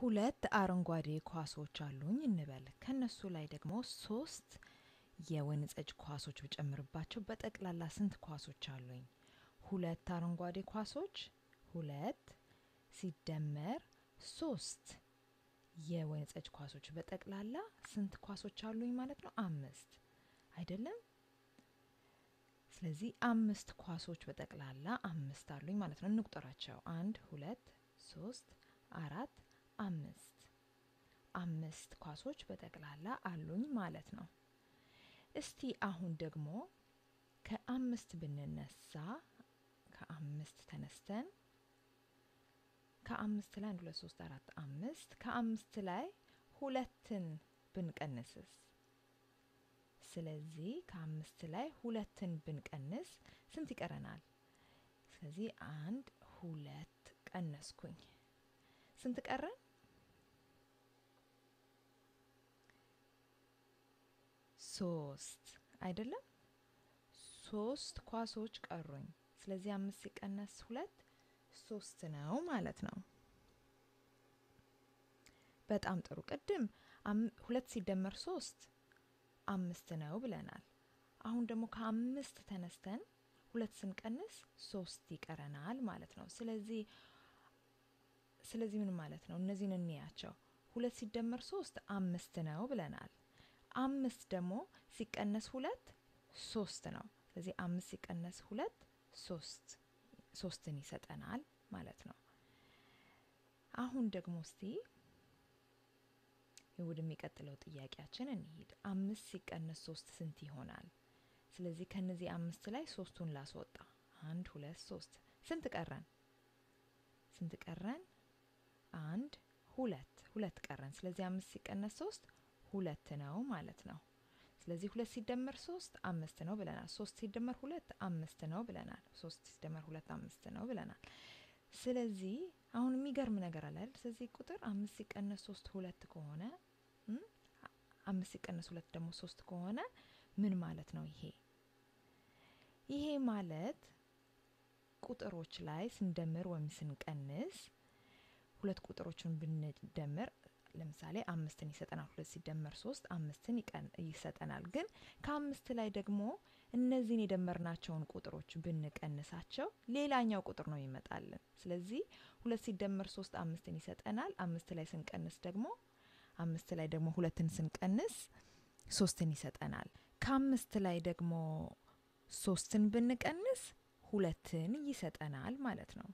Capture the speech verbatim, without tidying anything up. ሁለት አረንጓዴ ኳሶች አሉኝ እንበል ከነሱ ላይ ደግሞ ሶስት የወንዝ እጅ ኳሶች ብጨምርባቸው በጠቅላላ ስንት ኳሶች አሉኝ? ሁለት አረንጓዴ ኳሶች ሁለት ሲደመር ሶስት የወንዝ እጅ ኳሶች በጠቅላላ ስንት ኳሶች አሉኝ ማለት ነው? አምስት አይደለም? ስለዚህ አምስት ኳሶች በጠቅላላ አምስት አሉኝ ማለት ነው። እንቁጠራቸው አንድ ሁለት ሶስት አራት አምስት አምስት ኳሶች በጠቅላላ አሉኝ ማለት ነው። እስቲ አሁን ደግሞ ከአምስት ብንነሳ ከአምስት ተነስተን ከአምስት ላይ አንድ ሁለት ሶስት አራት አምስት ከአምስት ላይ ሁለትን ብንቀንስስ? ስለዚህ ከአምስት ላይ ሁለትን ብንቀንስ ስንት ይቀረናል? ስለዚህ አንድ ሁለት ቀነስኩኝ ስንት ቀረን? ሶስት አይደለም? ሶስት ኳሶች ቀሩኝ። ስለዚህ አምስት ሲቀነስ ሁለት ሶስት ነው ማለት ነው። በጣም ጥሩ። ቅድም ሁለት ሲደመር ሶስት አምስት ነው ብለናል። አሁን ደግሞ ከአምስት ተነስተን ሁለት ስንቀንስ ሶስት ይቀረናል ማለት ነው። ስለዚህ ስለዚህ ምን ማለት ነው? እነዚህን እንያቸው። ሁለት ሲደመር ሶስት አምስት ነው ብለናል። አምስት ደግሞ ሲቀነስ ሁለት ሶስት ነው። ስለዚህ አምስት ሲቀነስ ሁለት ሶስት ሶስትን ይሰጠናል ማለት ነው። አሁን ደግሞ እስቲ ወደሚቀጥለው ጥያቄያችን እንሂድ። አምስት ሲቀነስ ሶስት ስንት ይሆናል? ስለዚህ ከነዚህ አምስት ላይ ሶስቱን ላስወጣ አንድ ሁለት ሶስት ስንት ቀረን? ስንት ቀረን? አንድ ሁለት ሁለት ቀረን። ስለዚህ አምስት ሲቀነስ ሶስት ሁለት ነው ማለት ነው። ስለዚህ ሁለት ሲደመር ሶስት አምስት ነው ብለናል። ሶስት ሲደመር ሁለት አምስት ነው ብለናል። ሶስት ሲደመር ሁለት አምስት ነው ብለናል። ስለዚህ አሁን የሚገርም ነገር አለ አይደል? ስለዚህ ቁጥር አምስት ሲቀነስ ሶስት ሁለት ከሆነ አምስት ሲቀነስ ሁለት ደግሞ ሶስት ከሆነ ምን ማለት ነው? ይሄ ይሄ ማለት ቁጥሮች ላይ ስንደምር ወይም ስንቀንስ ሁለት ቁጥሮችን ብንደምር ለምሳሌ አምስትን ይሰጠናል። ሁለት ሲደመር ሶስት አምስትን ይሰጠናል። ግን ከአምስት ላይ ደግሞ እነዚህን የደመርናቸውን ቁጥሮች ብንቀንሳቸው ሌላኛው ቁጥር ነው ይመጣልን። ስለዚህ ሁለት ሲደመር ሶስት አምስትን ይሰጠናል። አምስት ላይ ስንቀንስ ደግሞ አምስት ላይ ደግሞ ሁለትን ስንቀንስ ሶስትን ይሰጠናል። ከአምስት ላይ ደግሞ ሶስትን ብንቀንስ ሁለትን ይሰጠናል ማለት ነው።